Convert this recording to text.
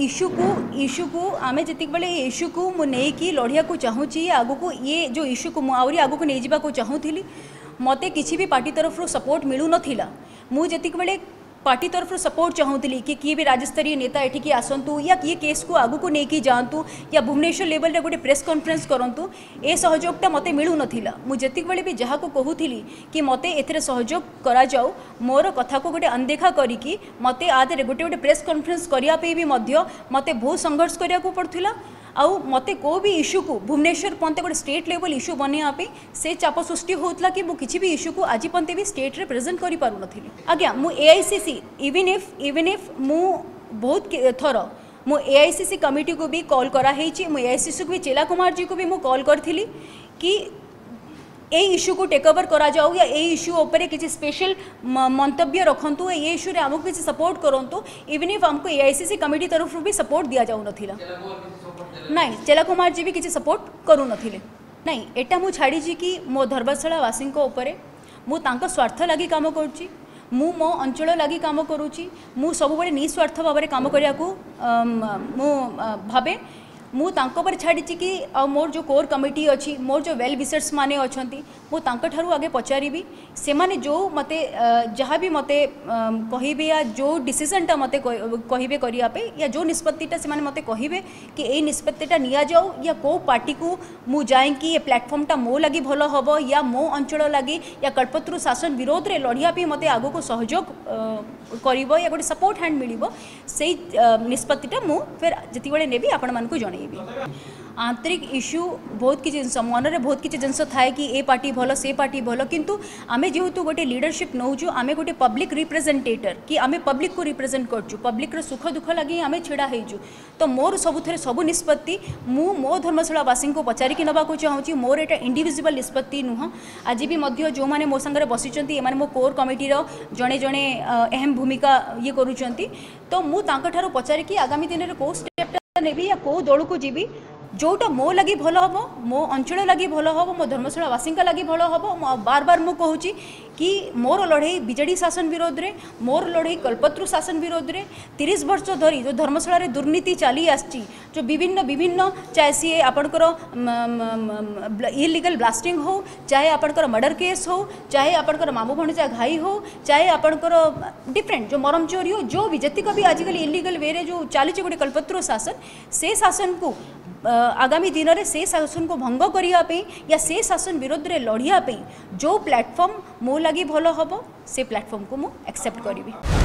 Issue को आम जितक बेले इश्यू को मुझे लड़िया चाहूँगी आग को ये जो इश्यू को आहरी आग को नहीं जावाक चाहूली मत किसी भी पार्टी तरफ सपोर्ट मिलू ना मुझक बेले पार्टी तरफ सपोर्ट चाहूली कि किए भी राज्य स्तरीय नेता एठिकी आसतु या किए केस को आगू को लेकिन जातु या भुवनेश्वर लेवल गोटे प्रेस कॉन्फ्रेंस करूँ ए सहयोगटा मत मिलू ना मुझक बेले भी जहाँ को कहूली कि मत एसोग कर मोर कथा को गोटे अनदेखा करके मत आदि गोटे गोटे प्रेस कॉन्फ्रेंस करने भी मत बहुत संघर्ष कराया पड़ता आउ मत कोई भी इश्यू को भुवनेश्वर पंत गोटे स्टेट लेवल इश्यू बनवाई से चाप सृष्टि होता कि मुझे किसी भी इश्यू को आज पर्यंत भी स्टेट रे प्रेजेंट करि पारु नथिली आज्ञा मु एआईसीसी इवन इफ मु बहुत थर मु एआईसीसी कमिटी को भी कॉल करा हेची मु एआईसीसी को भी चेला कुमार जी को भी मु कॉल करथिली कि ए इश्यू को टेक ओवर करा जाऊ या ए इश्यू ऊपर किसी स्पेशल मंतव्य रखंतु ये इश्यू रे हमको किसी सपोर्ट करंतु इवन इफ हमको एआईसीसी कमिटी तरफ भी सपोर्ट दिया जाऊ नथिला नहीं चेला कुमार जी भी किसी सपोर्ट करू नथिले नहीं एटा मु छाड़ी जी कि मो धर्मशालावासी उपरे मु तांको स्वार्थ लगी काम करुची मु मो अंचल लगी काम करुची मु सब बड़े निस्वार्थ भाव में काम करिया को मु भाबे मु तांको पर छाड़ी कि मोर जो कोर कमिटी अच्छी मोर जो वेल विशर्स माने अच्छा मु तांका ठारू आगे पचारि से माने जो मते जहाँ भी मते कहिबे या जो डिसीजनटा मते कहिबे करिया पे या जो निष्पत्तिटा से माने मते कहिबे कि ए निष्पत्तिटा निया जाऊ या को पार्टी को मु जाए कि ये प्लेटफॉर्मटा मो लगी भल हबो या मो अंचल लगी या कल्पतरू शासन विरोध रे लड़िया मते आगो को सहयोग करिबो या गोटे सपोर्ट हैंड मिलिबो सेई निष्पत्तिटा मु फेर जति बळे नेबी आपण मानको जण आंतरिक इश्यू बहुत किसी जिन मन में बहुत किसी जिनस थाए कि ए पार्टी भल से पार्टी भल किंतु आमे जेहेतु गोटे लीडरशिप नौजु आमे गोटे पब्लिक रिप्रेजेंटेटर कि आमे पब्लिक को रिप्रेजेंट करजु पब्लिक सुख दुख लगे आमे छेड़ा होजु तो मोर सबुथे सबु निष्पत्ति मु मो धर्मशालावासी को पचारिकी नवाक चाहूँगी मोर एटा इंडिविजुअल निष्पत्ति नुह आज भी जो मैंने मो संगे बसी मो कोर कमिटीर जड़े जड़े अहम भूमिका ये करुँच तो मुझे पचारिकी आगामी दिन में कौ स्टेप नेबी या को दल को जीवी जोटा मो लगी भल हम मो अंचल लगी भल हम मो धर्मशालावासी लगी भल हम बार बार मु कहूँ कि मोर लड़े बीजेडी शासन विरोध रे मोर लड़े कल्पतरू शासन विरोध रे 30 वर्ष धरी जो धर्मशाला रे दुर्नीति चली आसची जो विभिन्न चाहे सी आपणकर इलिगल ब्लास्टिंग हो चाहे आपणकर मर्डर केस हो चाहे आपणकर मामू भणजा घाई हो चाहे आपणकर डिफरेंट जो मरम चोरी हो जो भी जतिक भी आजिकल इलिगल वे रे जो चली गोटे कल्पतरू शासन से शासन को आगामी दिन में से शासन को भंग करने या से शासन विरोध रे लड़िया जो प्लेटफॉर्म मो लगी भल हम से प्लेटफॉर्म को मु एक्सेप्ट करी।